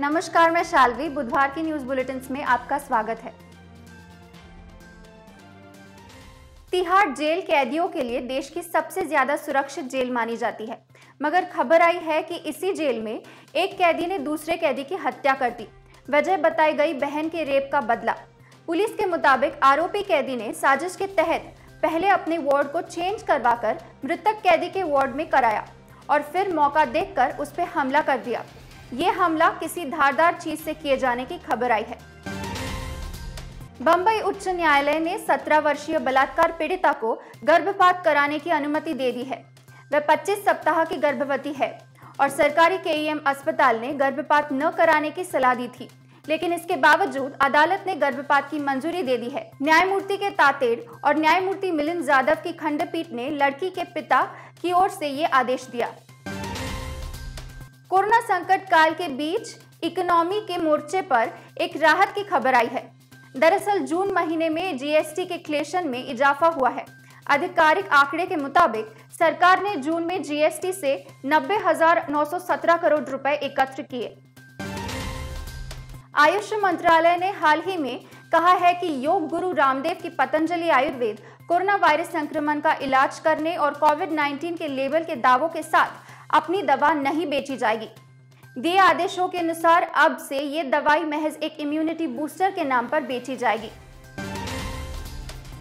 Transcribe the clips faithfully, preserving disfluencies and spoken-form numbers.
नमस्कार, मैं शाल्वी, बुधवार की न्यूज बुलेटिन में आपका स्वागत है। तिहाड़ जेल कैदियों के लिए देश की सबसे ज्यादा सुरक्षित जेल मानी जाती है, मगर खबर आई है कि इसी जेल में एक कैदी ने दूसरे कैदी की हत्या कर दी। वजह बताई गई बहन के रेप का बदला। पुलिस के मुताबिक आरोपी कैदी ने साजिश के तहत पहले अपने वार्ड को चेंज करवाकर मृतक कैदी के वार्ड में कराया और फिर मौका देखकर उस पर हमला कर दिया। ये हमला किसी धारदार चीज से किए जाने की खबर आई है। बम्बई उच्च न्यायालय ने सत्रह वर्षीय बलात्कार पीड़िता को गर्भपात कराने की अनुमति दे दी है। वह पच्चीस सप्ताह की गर्भवती है और सरकारी के ई एम अस्पताल ने गर्भपात न कराने की सलाह दी थी, लेकिन इसके बावजूद अदालत ने गर्भपात की मंजूरी दे दी है। न्यायमूर्ति के तातेड़ और न्यायमूर्ति मिलिंद यादव की खंडपीठ ने लड़की के पिता की ओर से ये आदेश दिया। कोरोना संकट काल के बीच इकोनॉमी के मोर्चे पर एक राहत की खबर आई है। दरअसल जून महीने में जी एस टी के क्लेशन में इजाफा हुआ है। आधिकारिक आंकड़े के मुताबिक सरकार ने जून में जी एस टी से नब्बे हजार नौ सौ सत्रह करोड़ रुपए एकत्र किए। आयुष मंत्रालय ने हाल ही में कहा है कि योग गुरु रामदेव की पतंजलि आयुर्वेद कोरोना वायरस संक्रमण का इलाज करने और कोविड उन्नीस के लेबल के दावों के साथ अपनी दवा नहीं बेची जाएगी। दिए आदेशों के अनुसार अब से ये दवाई महज एक इम्यूनिटी बूस्टर के नाम पर बेची जाएगी।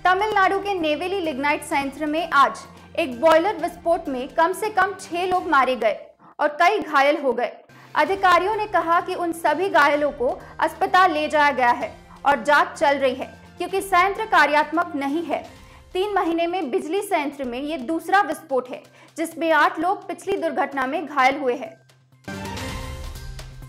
तमिलनाडु के नेवेली लिग्नाइट संयंत्र में आज एक बॉयलर विस्फोट में कम से कम छह लोग मारे गए और कई घायल हो गए। अधिकारियों ने कहा कि उन सभी घायलों को अस्पताल ले जाया गया है और जांच चल रही है, क्योंकि संयंत्र कार्यात्मक नहीं है। तीन महीने में बिजली संयंत्र में ये दूसरा विस्फोट है, जिसमें आठ लोग पिछली दुर्घटना में घायल हुए हैं।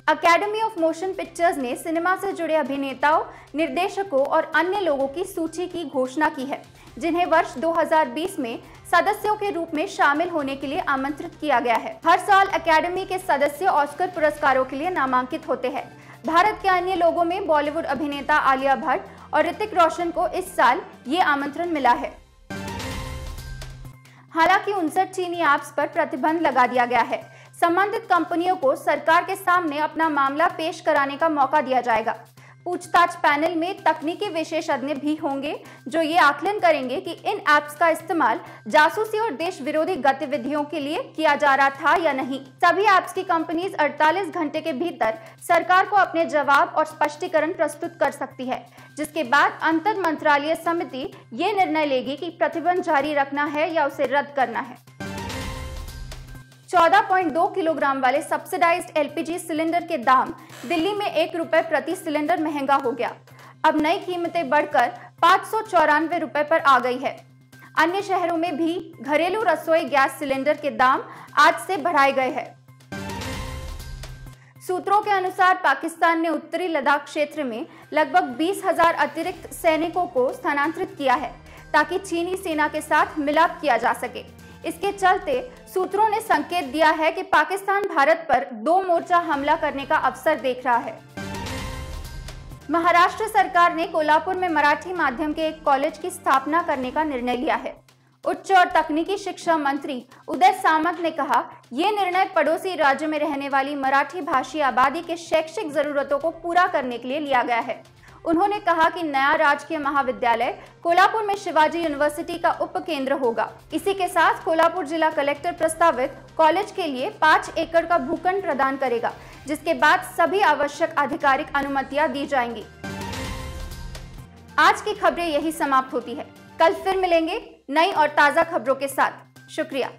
अकेडमी ऑफ मोशन पिक्चर्स ने सिनेमा से जुड़े अभिनेताओं, निर्देशकों और अन्य लोगों की सूची की घोषणा की है, जिन्हें वर्ष दो हज़ार बीस में सदस्यों के रूप में शामिल होने के लिए आमंत्रित किया गया है। हर साल अकेडमी के सदस्य ऑस्कर पुरस्कारों के लिए नामांकित होते हैं। भारत के अन्य लोगों में बॉलीवुड अभिनेता आलिया भट्ट और ऋतिक रोशन को इस साल ये आमंत्रण मिला है। हालांकि उनसठ चीनी ऐप्स पर प्रतिबंध लगा दिया गया है। संबंधित कंपनियों को सरकार के सामने अपना मामला पेश कराने का मौका दिया जाएगा। पूछताछ पैनल में तकनीकी विशेषज्ञ भी होंगे, जो ये आकलन करेंगे कि इन ऐप्स का इस्तेमाल जासूसी और देश विरोधी गतिविधियों के लिए किया जा रहा था या नहीं। सभी ऐप्स की कंपनीज अड़तालीस घंटे के भीतर सरकार को अपने जवाब और स्पष्टीकरण प्रस्तुत कर सकती है, जिसके बाद अंतर मंत्रालय समिति ये निर्णय लेगी कि प्रतिबंध जारी रखना है या उसे रद्द करना है। चौदह पॉइंट दो किलोग्राम वाले subsidized L P G cylinder के दाम दिल्ली में एक रुपये प्रति सिलेंडर महंगा हो गया। अब नई कीमतें बढ़कर पाँच सौ चौरानवे रुपये पर आ गई है। अन्य शहरों में भी घरेलू रसोई गैस सिलेंडर के दाम आज से बढ़ाए गए हैं। सूत्रों के अनुसार पाकिस्तान ने उत्तरी लद्दाख क्षेत्र में लगभग बीस हज़ार अतिरिक्त सैनिकों को स्थानांतरित किया है, ताकि चीनी सेना के साथ मिलाप किया जा सके। इसके चलते सूत्रों ने संकेत दिया है कि पाकिस्तान भारत पर दो मोर्चा हमला करने का अवसर देख रहा है। महाराष्ट्र सरकार ने कोल्हापुर में मराठी माध्यम के एक कॉलेज की स्थापना करने का निर्णय लिया है। उच्च और तकनीकी शिक्षा मंत्री उदय सामंत ने कहा, यह निर्णय पड़ोसी राज्य में रहने वाली मराठी भाषी आबादी के शैक्षिक जरूरतों को पूरा करने के लिए लिया गया है। उन्होंने कहा कि नया राजकीय महाविद्यालय कोल्हापुर में शिवाजी यूनिवर्सिटी का उपकेंद्र होगा। इसी के साथ कोल्हापुर जिला कलेक्टर प्रस्तावित कॉलेज के लिए पाँच एकड़ का भूखंड प्रदान करेगा, जिसके बाद सभी आवश्यक आधिकारिक अनुमतियां दी जाएंगी। आज की खबरें यही समाप्त होती है। कल फिर मिलेंगे नई और ताज़ा खबरों के साथ। शुक्रिया।